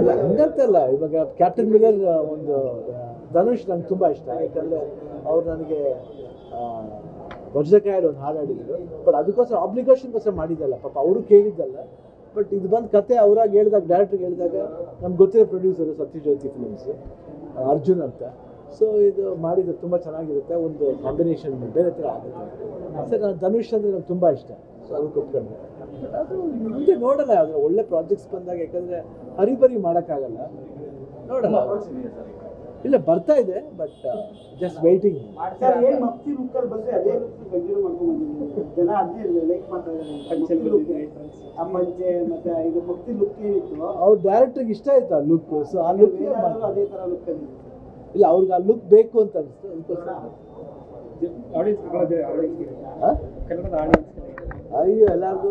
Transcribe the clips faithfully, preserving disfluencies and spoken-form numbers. ಇಲ್ಲ ಹಂಗಂತಲ್ಲ. ಇವಾಗ captain Miller ಒಂದು ಧನುಷ್ ನಂಗೆ ತುಂಬ ಇಷ್ಟ, ಯಾಕಂದರೆ ಅವ್ರು ನನಗೆ ವಜ್ರಕಾಯಲ್ಲಿ ಒಂದು ಹಾಡಾಡಿದ್ರು. ಬಟ್ ಅದಕ್ಕೋಸ್ಕರ ಆಬ್ಲಿಗೇಷನ್ಗೋಸ್ಕರ ಮಾಡಿದ್ದಲ್ಲ, ಪಾಪ ಅವರು ಕೇಳಿದ್ದಲ್ಲ. ಬಟ್ ಇದು ಬಂದು ಕತೆ ಅವರಾಗಿ ಹೇಳಿದಾಗ, ಡೈರೆಕ್ಟ್ರಿಗೆ ಹೇಳಿದಾಗ, ನಮ್ಗೆ ಗೊತ್ತಿರೋ ಪ್ರೊಡ್ಯೂಸರು ಸತ್ಯಜ್ಯೋತಿ ಫಿಲ್ಮ್ಸು ಅರ್ಜುನ್ ಅಂತ. ಸೊ ಇದು ಮಾಡಿದ್ದು ತುಂಬ ಚೆನ್ನಾಗಿರುತ್ತೆ, ಒಂದು ಕಾಂಬಿನೇಷನ್ ಬೇರೆ ಥರ ಆಗುತ್ತೆ. ಸರ್ ನಾನು ಧನುಷ್ ಅಂದರೆ ನಂಗೆ ತುಂಬ ಇಷ್ಟ, ಸೊ ಅದಕ್ಕೆ ಒಪ್ಕೊಂಡೆ. ಬಟ್ ಅದು ಮುಂದೆ ನೋಡೋಲ್ಲ, ಆದರೆ ಒಳ್ಳೆ ಪ್ರಾಜೆಕ್ಟ್ಸ್ ಬಂದಾಗ, ಯಾಕಂದರೆ ಹರಿಬರಿ ಮಾಡೋಕ್ಕಾಗಲ್ಲ, ನೋಡೋಣ. ಇಲ್ಲ ಬರ್ತಾ ಇದೆ, ಬಟ್ ಜಸ್ಟ್ ವೇಟಿಂಗ್. ಅವ್ರ ಡೈರೆಕ್ಟ್ರಿಗೆ ಇಷ್ಟ ಆಯ್ತು ಆ ಲುಕ್, ಸೊ ಆ ಲುಕ್ ಅದೇ ಥರ ಲುಕ್ ಅಲ್ಲಿ ಇಲ್ಲ ಅವ್ರಿಗೆ ಆ ಲುಕ್ ಬೇಕು ಅಂತ ಅನಿಸ್ತು. ಅಯ್ಯೋ ಎಲ್ಲಾರ್ದು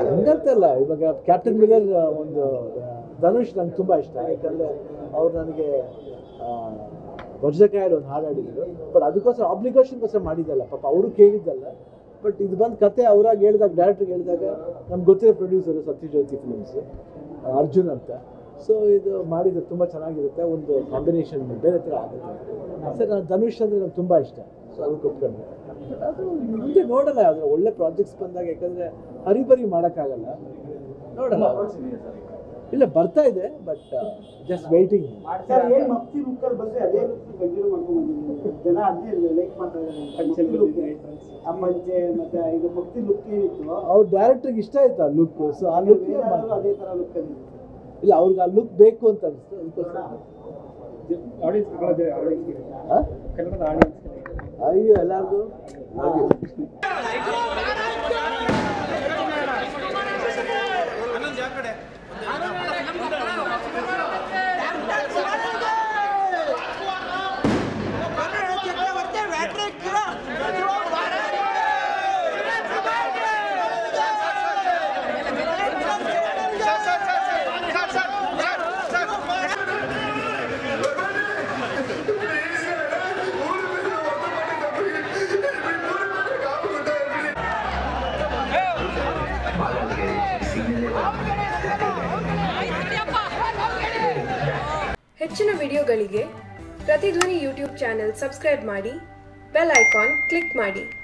ಇಲ್ಲ ಹಂಗಂತಲ್ಲ. ಇವಾಗ ಕ್ಯಾಪ್ಟನ್ ಮಿಲ್ಲರ್ ಒಂದು ಧನುಷ್ ನಂಗೆ ತುಂಬ ಇಷ್ಟ, ಯಾಕಂದರೆ ಅವ್ರು ನನಗೆ ವಜ್ರಕಾಯಲ್ಲಿ ಒಂದು ಹಾಡಾಡಿದ್ರು. ಬಟ್ ಅದಕ್ಕೋಸ್ಕರ ಆಬ್ಲಿಗೇಷನ್ಗೋಸ್ಕರ ಮಾಡಿದ್ದಲ್ಲ, ಪಾಪ ಅವರು ಕೇಳಿದ್ದಲ್ಲ. ಬಟ್ ಇದು ಬಂದು ಕತೆ ಅವರಾಗಿ ಹೇಳಿದಾಗ, ಡೈರೆಕ್ಟ್ರಿಗೆ ಹೇಳಿದಾಗ, ನಮ್ಗೆ ಗೊತ್ತಿರೋ ಪ್ರೊಡ್ಯೂಸರು ಸತ್ಯಜ್ಯೋತಿ ಫಿಲ್ಮ್ಸು ಅರ್ಜುನ್ ಅಂತ. ಸೊ ಇದು ಮಾಡಿದ್ದು ತುಂಬ ಚೆನ್ನಾಗಿರುತ್ತೆ, ಒಂದು ಕಾಂಬಿನೇಷನ್ ಬೇರೆ ಥರ ಆಗುತ್ತೆ. ಸರ್ ನಾನು ಧನುಷ್ ಅಂದರೆ ನಂಗೆ ತುಂಬ ಇಷ್ಟ, ಸೊ ಅದಕ್ಕೆ ಒಪ್ಕೊಂಡೆ. ಬಟ್ ಅದು ಮುಂದೆ ನೋಡೋಲ್ಲ, ಆದರೆ ಒಳ್ಳೆ ಪ್ರಾಜೆಕ್ಟ್ಸ್ ಬಂದಾಗ, ಯಾಕಂದರೆ ಹರಿಬರಿ ಮಾಡೋಕ್ಕಾಗಲ್ಲ, ನೋಡೋಣ. ಇಲ್ಲ ಬರ್ತಾ ಇದೆ, ಬಟ್ ಜಸ್ಟ್ ವೇಟಿಂಗ್. ಅವ್ರ ಡೈರೆಕ್ಟ್ರಿಗೆ ಇಷ್ಟ ಆಯ್ತು ಆ ಲುಕ್, ಸೊ ಆ ಲುಕ್ ಅದೇ ಥರ ಲುಕ್ ಅಲ್ಲಿ ಇಲ್ಲ ಅವ್ರಿಗೆ ಆ ಲುಕ್ ಬೇಕು ಅಂತ ಅನಿಸ್ತು. ಅದಕ್ಕೋಸ್ಕರ ಅಯ್ಯೋ ಎಲ್ಲಾರ್ದು ಹೆಚ್ಚಿನ ವಿಡಿಯೋಗಳಿಗೆ ಪ್ರತಿಧ್ವನಿ ಯೂಟ್ಯೂಬ್ ಚಾನೆಲ್ ಸಬ್ಸ್ಕ್ರೈಬ್ ಮಾಡಿ, ಬೆಲ್ ಐಕಾನ್ ಕ್ಲಿಕ್ ಮಾಡಿ.